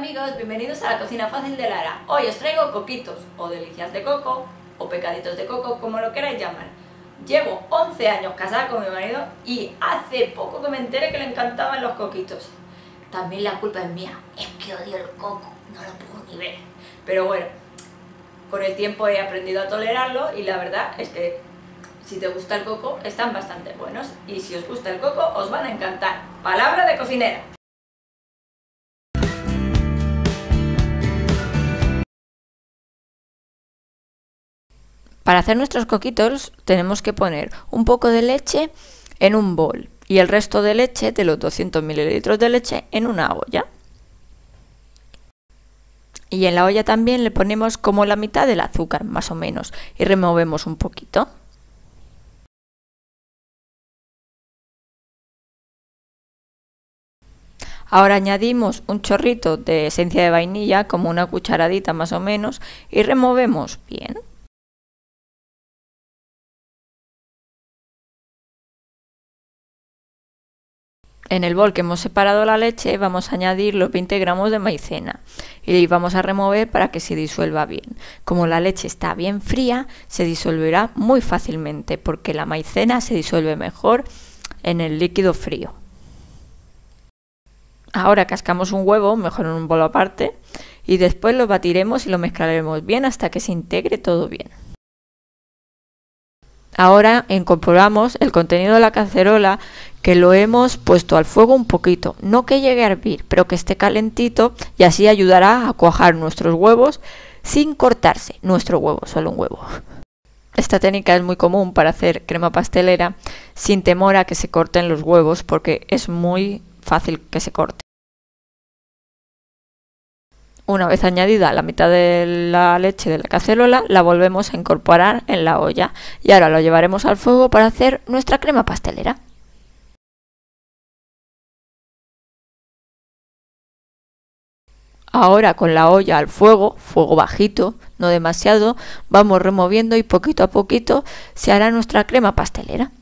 amigos, bienvenidos a la cocina fácil de Lara. Hoy os traigo coquitos o delicias de coco o pecaditos de coco, como lo queráis llamar. Llevo 11 años casada con mi marido y hace poco que me enteré que le encantaban los coquitos. También la culpa es mía, es que odio el coco, no lo puedo ni ver. Pero bueno, con el tiempo he aprendido a tolerarlo y la verdad es que si te gusta el coco están bastante buenos y si os gusta el coco os van a encantar. Palabra de cocinera. Para hacer nuestros coquitos tenemos que poner un poco de leche en un bol y el resto de leche, de los 200 mililitros de leche, en una olla. Y en la olla también le ponemos como la mitad del azúcar, más o menos, y removemos un poquito. Ahora añadimos un chorrito de esencia de vainilla, como una cucharadita más o menos, y removemos bien. En el bol que hemos separado la leche vamos a añadir los 20 gramos de maicena y vamos a remover para que se disuelva bien. Como la leche está bien fría, se disolverá muy fácilmente porque la maicena se disuelve mejor en el líquido frío. Ahora cascamos un huevo, mejor en un bol aparte, y después lo batiremos y lo mezclaremos bien hasta que se integre todo bien. Ahora incorporamos el contenido de la cacerola, que lo hemos puesto al fuego un poquito, no que llegue a hervir, pero que esté calentito, y así ayudará a cuajar nuestros huevos sin cortarse. Nuestro huevo, solo un huevo. Esta técnica es muy común para hacer crema pastelera sin temor a que se corten los huevos, porque es muy fácil que se corte. Una vez añadida la mitad de la leche de la cacerola, la volvemos a incorporar en la olla y ahora lo llevaremos al fuego para hacer nuestra crema pastelera. Ahora con la olla al fuego, fuego bajito, no demasiado, vamos removiendo y poquito a poquito se hará nuestra crema pastelera.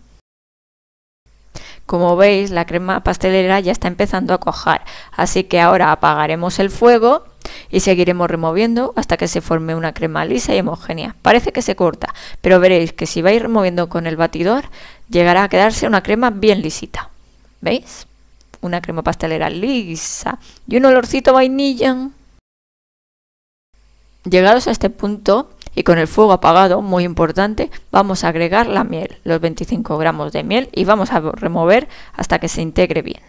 Como veis, la crema pastelera ya está empezando a cuajar, así que ahora apagaremos el fuego y seguiremos removiendo hasta que se forme una crema lisa y homogénea. Parece que se corta, pero veréis que si vais removiendo con el batidor llegará a quedarse una crema bien lisita. ¿Veis? Una crema pastelera lisa y un olorcito a vainilla. Llegados a este punto y con el fuego apagado, muy importante, vamos a agregar la miel, los 25 gramos de miel, y vamos a remover hasta que se integre bien.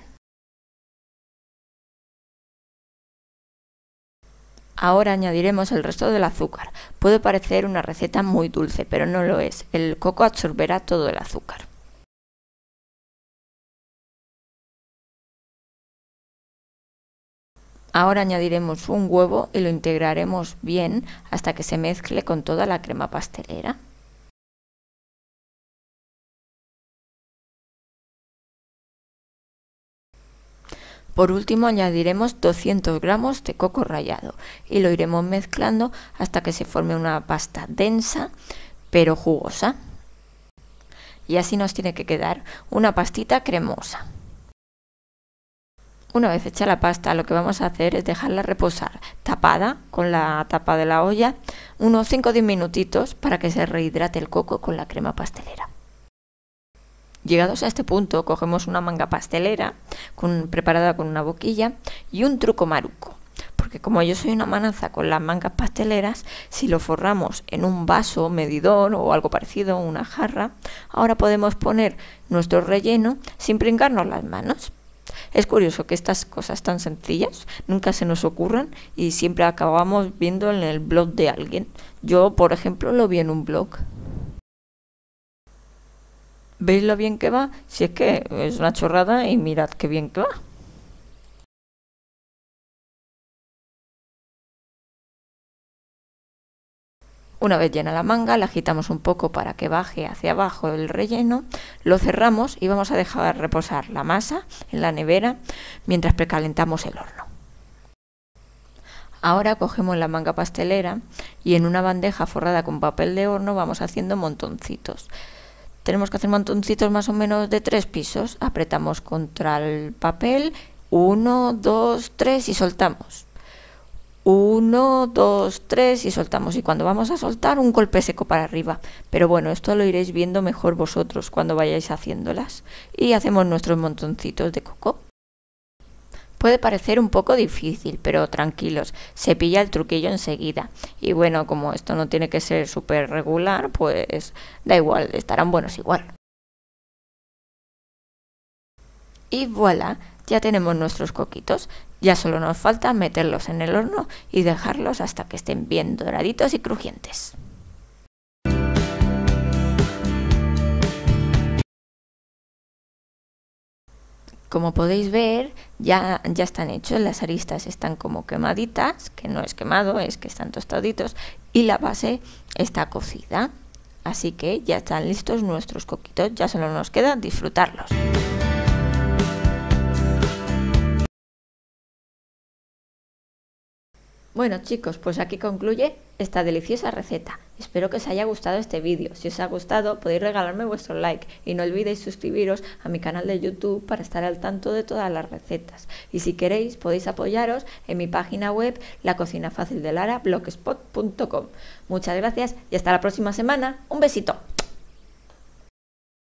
Ahora añadiremos el resto del azúcar. Puede parecer una receta muy dulce, pero no lo es. El coco absorberá todo el azúcar. Ahora añadiremos un huevo y lo integraremos bien hasta que se mezcle con toda la crema pastelera. Por último añadiremos 200 gramos de coco rallado y lo iremos mezclando hasta que se forme una pasta densa pero jugosa. Y así nos tiene que quedar una pastita cremosa. Una vez hecha la pasta, lo que vamos a hacer es dejarla reposar tapada con la tapa de la olla unos 5 o 10 minutitos para que se rehidrate el coco con la crema pastelera. Llegados a este punto, cogemos una manga pastelera preparada con una boquilla y un truco maruco, porque como yo soy una manaza con las mangas pasteleras, si lo forramos en un vaso medidor o algo parecido, una jarra, ahora podemos poner nuestro relleno sin pringarnos las manos. Es curioso que estas cosas tan sencillas nunca se nos ocurran y siempre acabamos viendo en el blog de alguien. Yo, por ejemplo, lo vi en un blog. ¿Veis lo bien que va? Si es que es una chorrada y mirad qué bien que va. Una vez llena la manga, la agitamos un poco para que baje hacia abajo el relleno, lo cerramos y vamos a dejar reposar la masa en la nevera mientras precalentamos el horno. Ahora cogemos la manga pastelera y en una bandeja forrada con papel de horno vamos haciendo montoncitos. Tenemos que hacer montoncitos más o menos de 3 pisos. Apretamos contra el papel, 1, 2, 3 y soltamos. 1, 2, 3 y soltamos. Y cuando vamos a soltar, un golpe seco para arriba. Pero bueno, esto lo iréis viendo mejor vosotros cuando vayáis haciéndolas. Y hacemos nuestros montoncitos de coco. Puede parecer un poco difícil, pero tranquilos, se pilla el truquillo enseguida. Y bueno, como esto no tiene que ser súper regular, pues da igual, estarán buenos igual. Y voilà, ya tenemos nuestros coquitos. Ya solo nos falta meterlos en el horno y dejarlos hasta que estén bien doraditos y crujientes. Como podéis ver, ya están hechos, las aristas están como quemaditas, que no es quemado, es que están tostaditos, y la base está cocida. Así que ya están listos nuestros coquitos, ya solo nos queda disfrutarlos. Bueno chicos, pues aquí concluye esta deliciosa receta. Espero que os haya gustado este vídeo. Si os ha gustado, podéis regalarme vuestro like y no olvidéis suscribiros a mi canal de YouTube para estar al tanto de todas las recetas. Y si queréis, podéis apoyaros en mi página web lacocinafacildelarablogspot.com. Muchas gracias y hasta la próxima semana. Un besito.